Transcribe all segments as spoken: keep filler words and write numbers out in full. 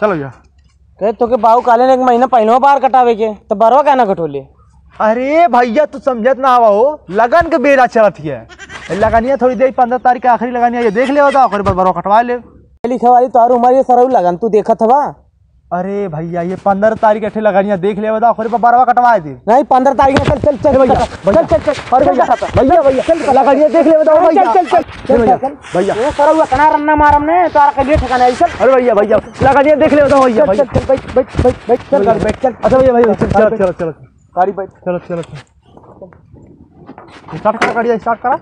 चलो जा कहे तो के बाहु काले एक महीना पहनो बार कटावे के तो बरवा कहना कटोले। अरे भैया तू समझत ना आवा हो, लगन के बेरा चलत है, लगानिया थोड़ी देर पंद्रह तारीख के आखिरी लगानिया ये देख ले होता और बरवा कटवा ले लिखे वाली तोहार उम्र ये सरऊ लगन तू देखत हवा। अरे भैया ये पंद्रह तारीख अठे लगानिया देख ले बता और बरवा कटवा दे। नहीं पंद्रह तारीख चल चल चल भैया चल चल चल और भैया भैया भैया चल लगानिया देख ले बता भैया चल चल चल भैया ये सरऊ कना रन्ना मारम ने तोरा के लिए ठिकाना है। चल अरे भैया भैया लगानिया देख ले बता भैया चल चल बैठ बैठ बैठ चल कर बैठ चल। अच्छा भैया भैया चल चल चल चल गाड़ी बैठ चलो चलो स्टार्ट कर गाड़ी स्टार्ट करा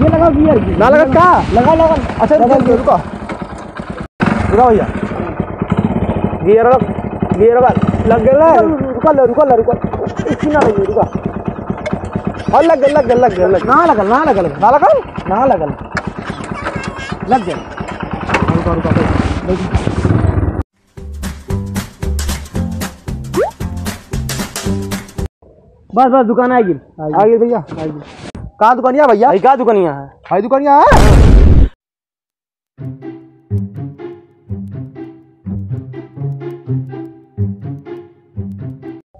ये लगा गियर ना लगा का लगा लगा। अच्छा रुको रुको भैया गियर लग गियर लग गया रुको रुको रुको इतना नहीं रुको और लग लग लग लग ना लगा ना लगा ना लगा ना लगा लग गया रुको रुको बैठ। बस बस दुकान आएगी आएगी भैया आएगी। कहाँ दुकानिया भैया कहाँ दुकानिया है भाई दुकानिया है।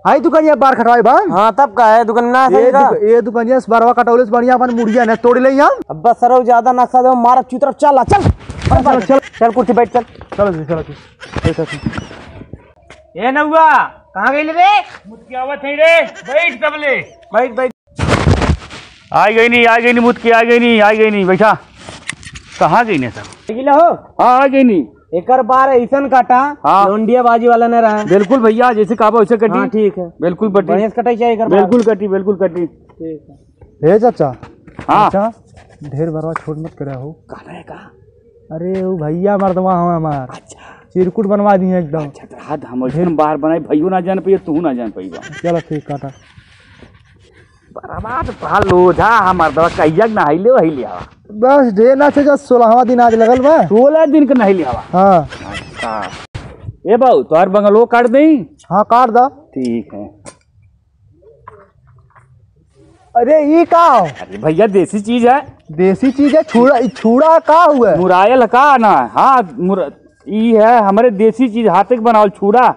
हाई दुकानिया बार खटवाई बा। हाँ तब का है दुकान ना ये दुक, ये दुकानिया इस बारवा कटौले से बढ़िया अपन मुड़िया ने तोड़ ले हम। अब बस सरो ज्यादा नक्शा दो मार अच्छी तरफ चल चल चल चल चल कुर्सी बैठ चल चलो चलो चलो। ए नौवा कहाँ गइल रे मुत्किया आवत है रे बैठ सबले बैठ बैठ। आ गई नहीं आ गई नहीं मुद की आ गई नहीं आ गई नहीं बैठा कहाँ गई ने सब हो। हाँ आ गई नहीं एक बार ऐसा काटा हाँ लोंडिया बाजी वाला न रहा। बिल्कुल भैया जैसे काबा वैसे कटी। हाँ ठीक है बिल्कुल कटाई चाहिए बिल्कुल कटी बिल्कुल कटी ठीक है। चाचा हाँ ढेर भरवा छोड़ मत करे हो का। अरे वो भैया मरदवा हम हमार चिरकुट बनवा दी है एकदम ढेर बार बनाई भैया ना जान पाइयो तू ना जान पाइबा। चलो ठीक काटा बस ढेर ना से सोलहवा दिन आज लगल बा सोलह दिन के नही लिया। हाँ ए बाबू तोहर बंगलो काट दी। हाँ काट दा ठीक है। अरे ये का हो अरे भैया देसी चीज है देसी चीज है छुड़ा छुड़ा का हुआ मुरायल का ना। हाँ ये है हमारे देसी चीज हाथ के बनावल छुड़ा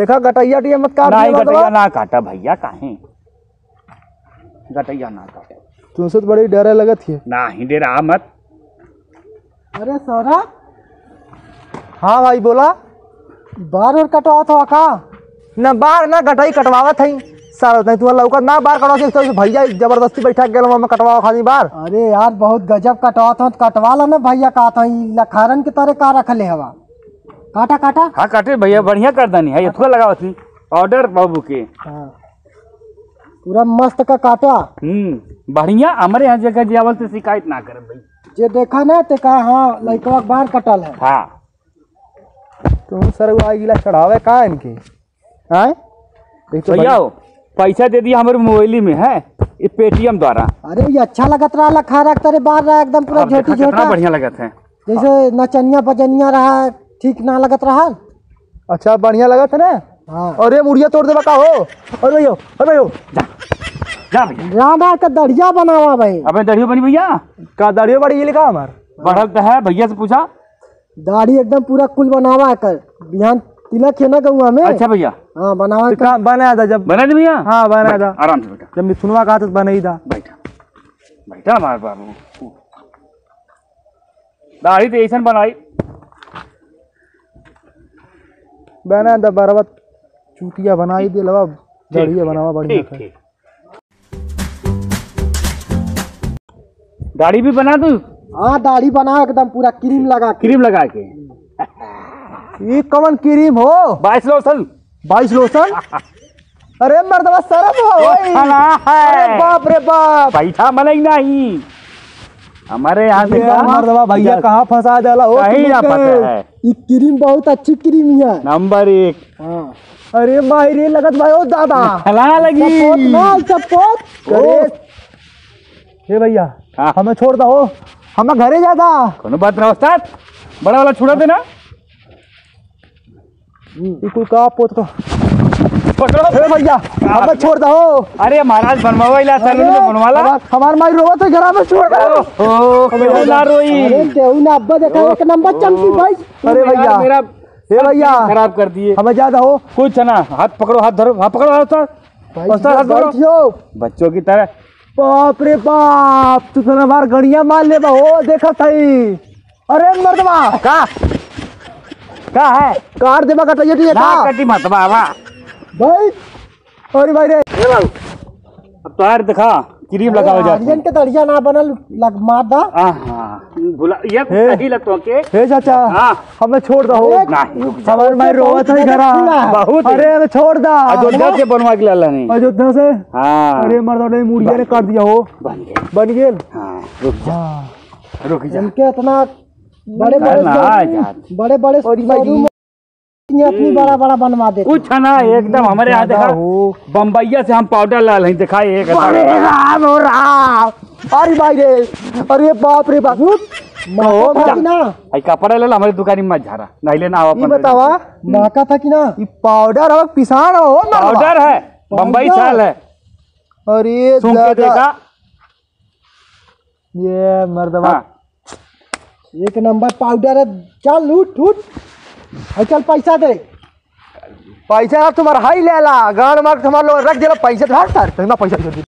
देखा गटैया टिया मत काट गटैया ना काटा भैया काहे गटैया ना काटे तुमसे तो बड़ी डर लगत है ना ही डरा मत। अरे सौरभ हाँ भाई बोला बार और कटवा था का ना बार ना गटाई कटवावत है सारा नहीं तुम्हारा लौका ना बार कटवा के तो भैया जबरदस्ती बैठा गेल हम कटवाओ खाली बार। अरे यार बहुत गजब कटवा था कटवा ला ना भैया कहत है लखारन के तरह का रख ले हवा काटा काटा। हाँ काटे भैया बढ़िया कर दनी है एथवा लगावत थी ऑर्डर बाबू के पूरा मस्त का काटा हम्म बढ़िया हमारे यहाँ जगह जावल से शिकायत ना करे भाई जे देखा ना ते का। हाँ लइकवा बार कटल है। हाँ तो सर वो आई गिला चढ़ावे का इनके हैं भैया हो पैसा दे दिया हमारे मोबाइल में है ये पेटीएम द्वारा। अरे ये अच्छा लगत रहा खा रख तेरे बार रहा एकदम पूरा झोटी झोटा बढ़िया लगत है जैसे नचनिया बजनिया रहा ठीक ना लगत रहा। अच्छा बढ़िया लगत है ना। हाँ अरे मुड़िया तोड़ दे बता हो और भैया और भैया जा जा राधा का दड़िया बनावा भाई। अबे दड़ियो बनी भैया का दड़ियो बड़ी ये लिखा हमार बढ़त है भैया से पूछा दाढ़ी एकदम पूरा कुल बनावा कर बिहान तिलक है ना गौवा में। अच्छा भैया हां बनावा का बनाया था जब बना नहीं भैया। हां बनाया था आराम से बेटा जब मिथुनवा का था बना ही था बैठा बैठा हमार बाबू दाढ़ी तो ऐसा बनाई बना था बरबत चूतिया बनाई दे लवा दाढ़िया बनावा बढ़िया है दाढ़ी भी बना दू। हाँ दाढ़ी बना एकदम पूरा क्रीम लगा क्रीम लगा के ये कौन क्रीम हो बाईस लोशन बाईस लोशन। अरे मर्दवा सरम हो अरे बाप रे बाप बैठा मनई नहीं हमारे यहाँ मर्दवा भैया कहाँ फंसा जाला हो ये क्रीम बहुत अच्छी क्रीम है नंबर एक। हाँ अरे मायरे लगत भाई ओ दादा हला लगी चपोत हे भैया हमें छोड़ दो हम घरे जादा कोनो बात ना उस्ताद बड़ा वाला छोड़ा देना। बिल्कुल का पोत को भैया हमें छोड़ दो। अरे महाराज बनवावा इला सैलून में बनवाला हमार माई रोवा तो घर में छोड़ दो। ओ केहू ना रोई, केहू ना अब्बा देखा एक नंबर चमकी भाई। अरे भैया मेरा ए भैया खराब कर दिए, हमें ज्यादा हो कुछ ना। हाथ पकड़ो, हाथ धरो, हाथ पकड़ो, हाथ सर उस्ताद, हाथ धरो बच्चों की तरह। बाप रे बाप तू तो हमार गड़िया मार ले हो देखा सही। अरे मर्दवा का का है कार देवा का चाहिए थी ना कटी मत बाबा भाई। अरे भाई रे ए बाबू अब तार दिखा क्रीम लगाओ जा इंजन के तड़िया ना बनल लग मादा। आहा भुला ये सही लगतो के हे चाचा हां हमें छोड़ दो नहीं सवार में रोवत है घरा बहुत। अरे हमें छोड़ दा अयोध्या के बनवा के लाला नहीं अयोध्या से। हां अरे मर्दो ने मुड़िया ने काट दिया हो बन गेल बन गेल। हां रुक जा रुक जा इनके इतना बड़े बड़े बड़े बड़े शोरूम अपनी बड़ा बड़ा बनवा दे कुछ ना एकदम हमारे यहाँ देखा बम्बैया से हम पाउडर लाल हैं दिखा एक। अरे राम हो राम। अरे भाई रे अरे बाप रे बाप ना आई कपड़ा ले ला हमारी दुकान में मत जा रहा नहीं लेना आओ अपन बतावा माका था कि ना ये पाउडर हो पिसान हो पाउडर है बम्बई साल है। अरे देखा ये मर्दवा एक नंबर पाउडर है क्या लूट लूट चल पैसा दे पैसा तुम्हारा हाई लेला गाड़ मार तुम्हारे लोग रख दे पैसा धार पैसा